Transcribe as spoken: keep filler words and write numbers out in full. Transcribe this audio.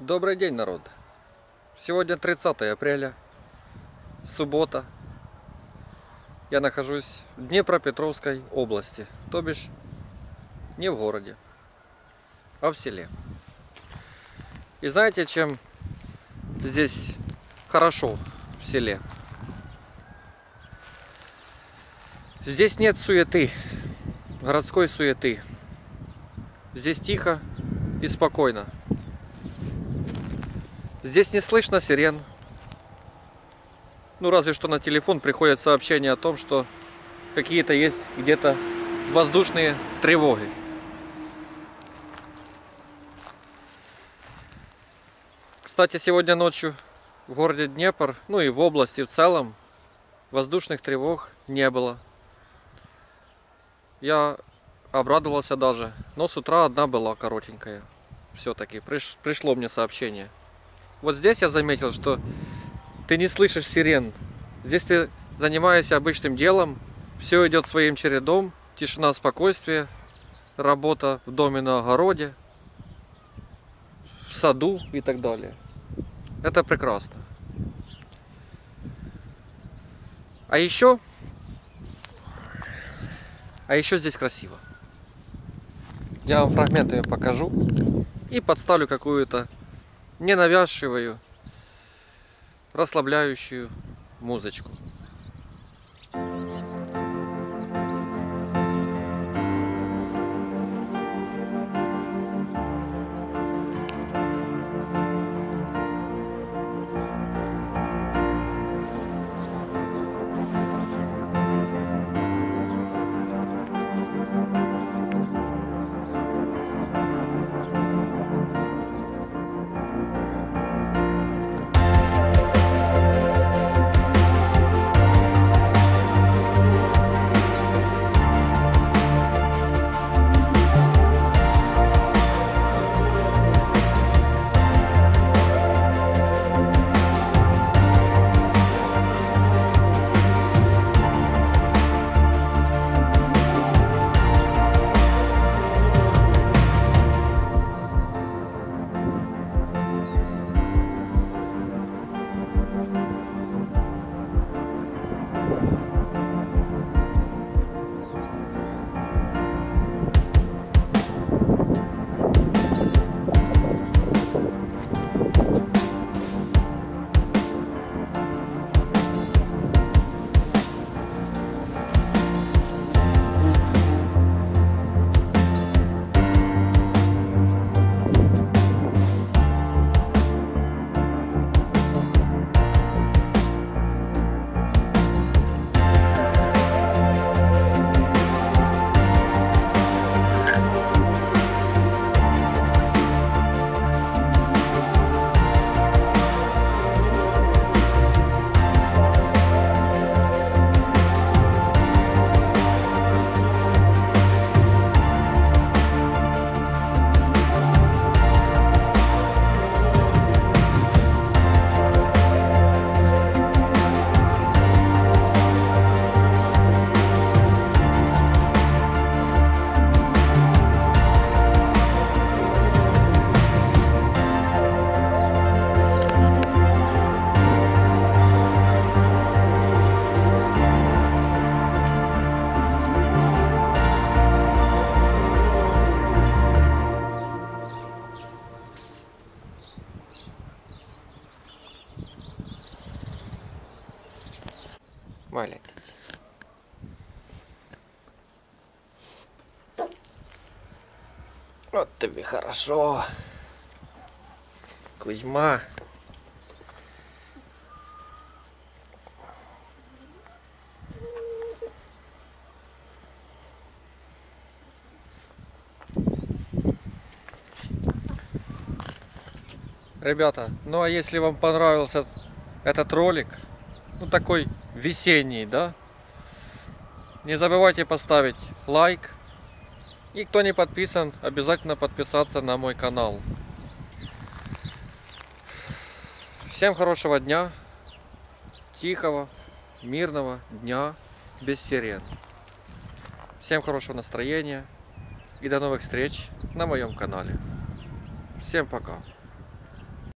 Добрый день, народ! Сегодня тридцатое апреля, суббота. Я нахожусь в Днепропетровской области, то бишь не в городе, а в селе. И знаете, чем здесь хорошо в селе? Здесь нет суеты, городской суеты. Здесь тихо и спокойно. Здесь не слышно сирен. Ну, разве что на телефон приходят сообщения о том, что какие-то есть где-то воздушные тревоги. Кстати, сегодня ночью в городе Днепр, ну и в области в целом, воздушных тревог не было. Я обрадовался даже, но с утра одна была коротенькая. Все-таки приш, пришло мне сообщение. Вот здесь я заметил, что ты не слышишь сирен. Здесь ты занимаешься обычным делом, все идет своим чередом, тишина, спокойствие, работа в доме, на огороде, в саду и так далее. Это прекрасно. А еще, а еще здесь красиво. Я вам фрагментами покажу и подставлю какую-то ненавязчивую, расслабляющую музычку. Вот тебе хорошо, Кузьма. Ребята, ну а если вам понравился этот ролик, ну такой весенний, да, не забывайте поставить лайк. И кто не подписан, обязательно подписаться на мой канал. Всем хорошего дня, тихого, мирного дня, без сирен. Всем хорошего настроения и до новых встреч на моем канале. Всем пока.